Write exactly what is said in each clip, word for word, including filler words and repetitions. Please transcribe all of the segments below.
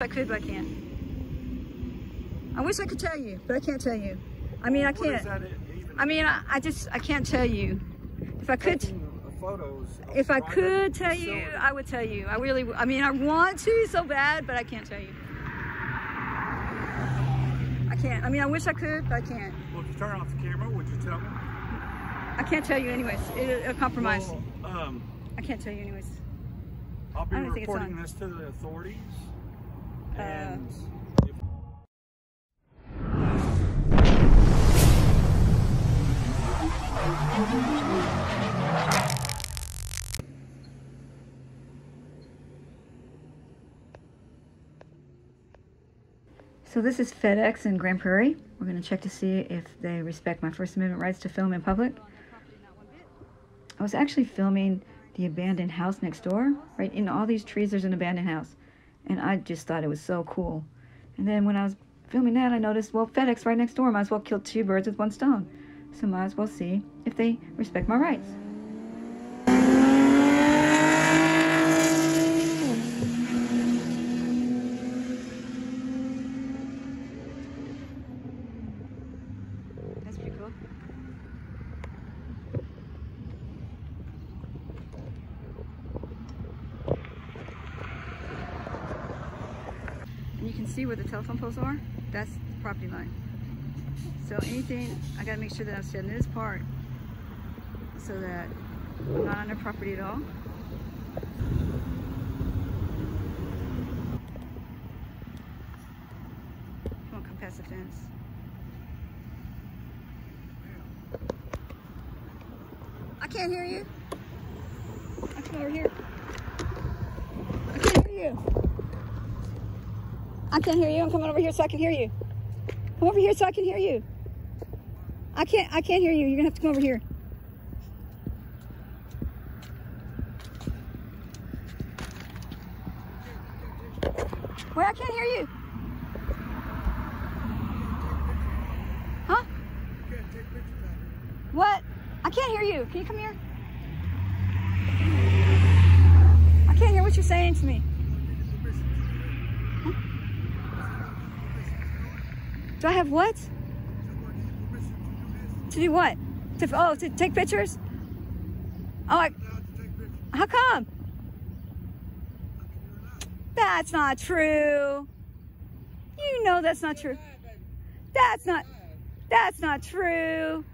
I could, but I can't. I wish I could tell you, but I can't tell you. I mean, I can't. I mean, I, I just, I can't tell you. If I could, if I could tell you, I would tell you. I really, I mean, I want to so bad, but I can't tell you. I can't. I mean, I wish I could, but I can't. Well, if you turn off the camera, would you tell me? I can't tell you anyways. It, it'll compromise. Well, um, I can't tell you anyways. I'll be reporting this to the authorities. Uh, and if So this is FedEx in Grand Prairie. We're going to check to see if they respect my First Amendment rights to film in public. I was actually filming the abandoned house next door. Right in all these trees, there's an abandoned house. And I just thought it was so cool. And then when I was filming that, I noticed, well, FedEx right next door, might as well kill two birds with one stone. So might as well see if they respect my rights. That's pretty cool. You can see where the telephone poles are. That's the property line. So anything, I gotta make sure that I'm standing in this part so that I'm not on their property at all. Come on, come past the fence. I can't hear you. I come over here. I can't hear you. I can't hear you. I'm coming over here so I can hear you. Come over here so I can hear you. I can't, I can't hear you. You're gonna have to come over here. Wait, I can't hear you. Huh? What? I can't hear you. Can you come here? I can't hear what you're saying to me. Do I have what? To do what? To, oh, to take pictures? Oh, I, how come? That's not true. You know that's not true. That's not, that's not true.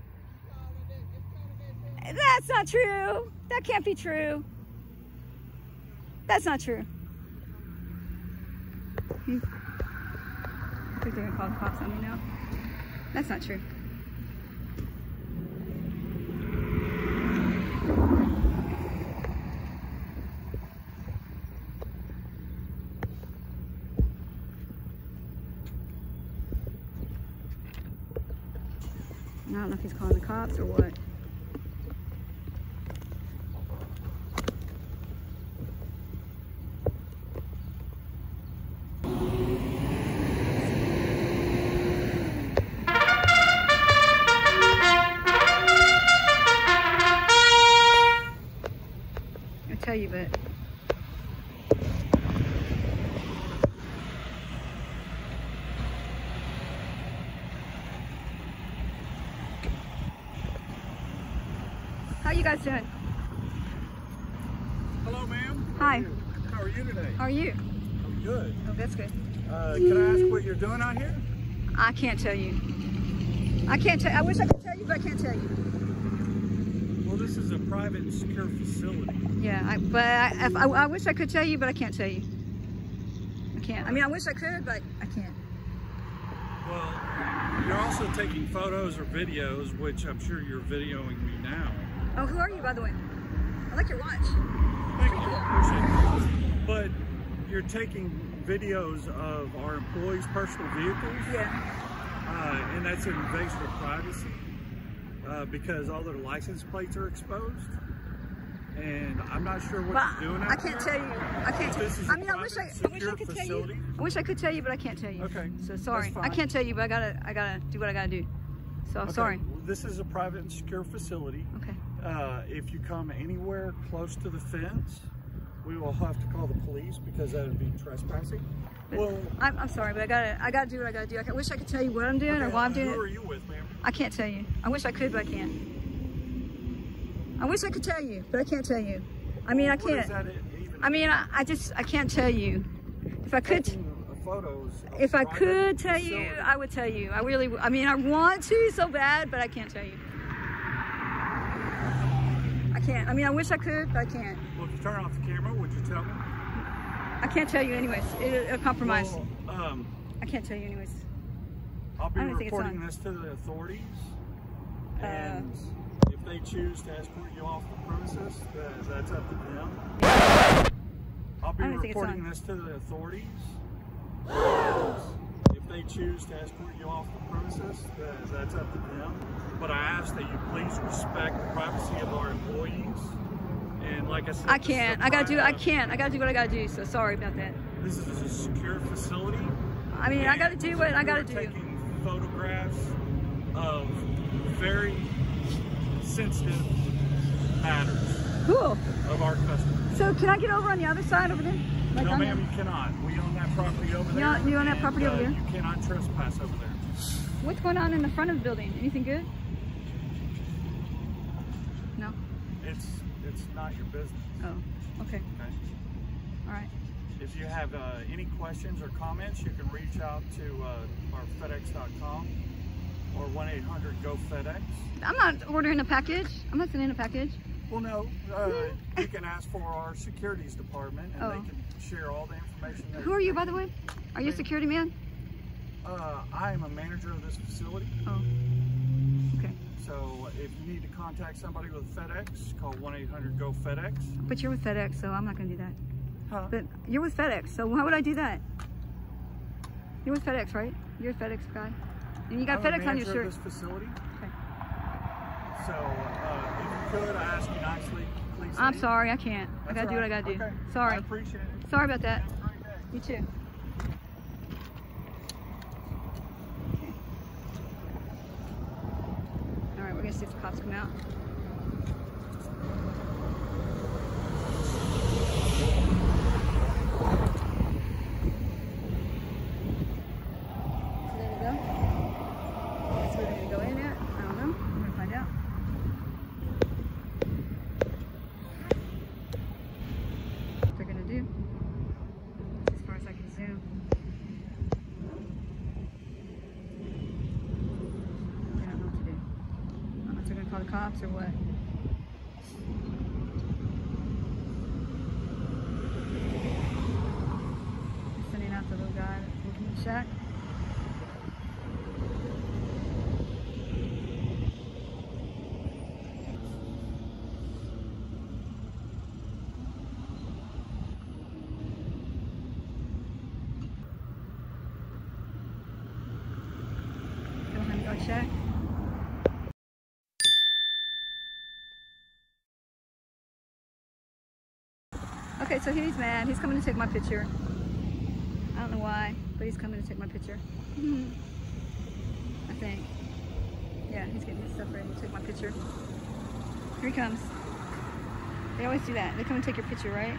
That's not true. That can't be true. That's not true. Hmm. I think they're gonna call the cops on me now. That's not true. And I don't know if he's calling the cops or what. Tell you, but how you guys doing? Hello, ma'am. Hi. How are you today? How are you? I'm good. Oh, that's good. Uh, can I ask what you're doing out here? I can't tell you. I can't tell. I wish I could tell you, but I can't tell you. Well, this is a private and secure facility. Yeah, I, but I, I, I wish I could tell you, but I can't tell you. I can't. I mean, I wish I could, but I can't. Well, you're also taking photos or videos, which I'm sure you're videoing me now. Oh, who are you, by the way? I like your watch. Thank you. I appreciate it. But you're taking videos of our employees' personal vehicles. Yeah. Uh, and that's an invasion of privacy. Uh, because all their license plates are exposed, and I'm not sure what well, you're doing out I can't there. Tell you. I can't tell you. I mean, I wish I, I wish I could facility. tell you. I wish I could tell you, but I can't tell you. Okay. So sorry, I can't tell you, but I gotta, I gotta do what I gotta do. So okay. Sorry. Well, this is a private and secure facility. Okay. Uh, if you come anywhere close to the fence, we will have to call the police because that would be trespassing. But well, I'm, I'm sorry, but I gotta, I gotta do what I gotta do. I wish I could tell you what I'm doing okay, or why I'm doing it. Who are you with, ma'am? I can't tell you. I wish I could, but I can't. I wish I could tell you, but I can't tell you. I mean, well, I can't. What is that even? I mean, I, I just, I can't tell you. If I could, photos if I could tell you, I would tell you. I really, I mean, I want to so bad, but I can't tell you. I can't. I mean, I wish I could, but I can't. Well, if you turn off the camera, would you tell me? I can't tell you anyways. It, it'll compromise. Well, um, I can't tell you anyways. I'll be reporting this to the authorities, uh, and if they choose to escort you off the premises, that, that's up to them. Yeah. I'll be reporting this to the authorities, and if they choose to escort you off the premises, that, that's up to them. But I ask that you please respect the privacy of our employees. And like I said, I can't. I gotta do. I can't. I gotta do what I gotta do. So sorry about that. This is a secure facility. I mean, I gotta do what I gotta do. Taking photographs of very sensitive matters. Cool. Of our customers. So can I get over on the other side over there? Like no, ma'am, you cannot. We own that property over there. You own that property over there. You cannot trespass over there. What's going on in the front of the building? Anything good? No. It's. It's not your business. Oh, okay. Okay. All right. If you have uh, any questions or comments, you can reach out to uh, our FedEx dot com or one eight hundred go FedEx. I'm not ordering a package. I'm not sending a package. Well, no. Uh, you can ask for our securities department, and oh. they can share all the information. Who are you, by the way? Are you a security man? Uh, I am a manager of this facility. Oh. So if you need to contact somebody with FedEx, call one eight hundred go FedEx. But you're with FedEx, so I'm not going to do that. Huh? But you're with FedEx, so why would I do that? You're with FedEx, right? You're a FedEx guy. And you got I'm FedEx on your shirt. This facility. Okay. So uh, if you could, I ask you nicely, please. I'm leave. sorry, I can't. That's I got to do what I got to okay. do. Sorry. I appreciate it. Sorry about that. Have a great day. You too. We're gonna see if the cops come out. So there we go. That's where they're gonna go in at. I don't know. We're gonna find out. What they're gonna do. That's as far as I can zoom. The cops or what? They're sending out the little guy that's looking at the shack. Behind the guard shack. Okay, so he's mad. He's coming to take my picture. I don't know why, but he's coming to take my picture. I think. Yeah, he's getting his stuff ready to take my picture. Here he comes. They always do that. They come and take your picture, right?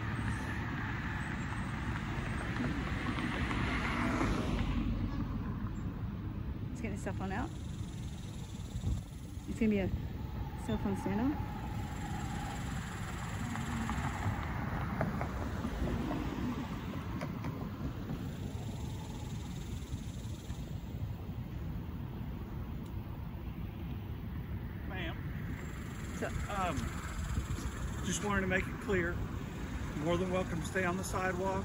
He's getting his cell phone out. It's gonna be a cell phone stand-up. Um, just wanted to make it clear, you're more than welcome to stay on the sidewalk,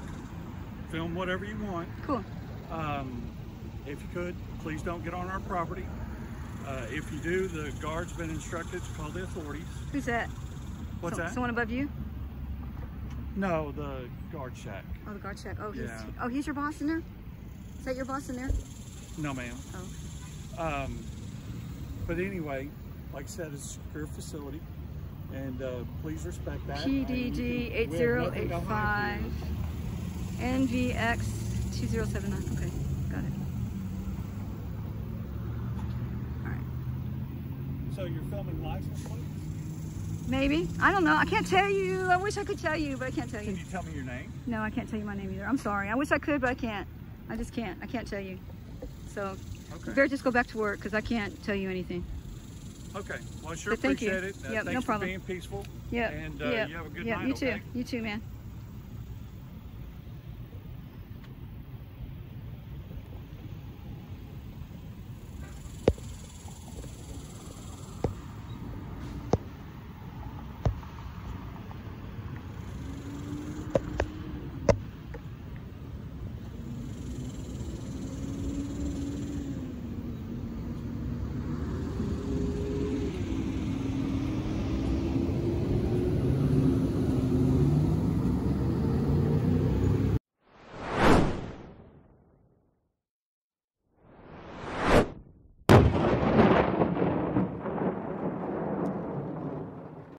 film whatever you want. Cool. Um, if you could, please don't get on our property. Uh, if you do, the guard's been instructed to call the authorities. Who's that? What's so, that? Someone above you? No, the guard shack. Oh, the guard shack. Oh, he's, yeah. oh, he's your boss in there? Is that your boss in there? No, ma'am. Oh. Um, but anyway, like I said, it's a secure facility. And uh, please respect that. P D D eight zero eight five N V X two zero seven nine. Okay, got it. All right. So you're filming license plates? Maybe. I don't know. I can't tell you. I wish I could tell you, but I can't tell you. Can you tell me your name? No, I can't tell you my name either. I'm sorry. I wish I could, but I can't. I just can't. I can't tell you. So okay. You better just go back to work because I can't tell you anything. Okay. Well, I sure appreciate it. Uh, yep, no problem. Thanks for being peaceful. Yeah. And uh, yep. You have a good yep. night. You too. Okay? You too, man.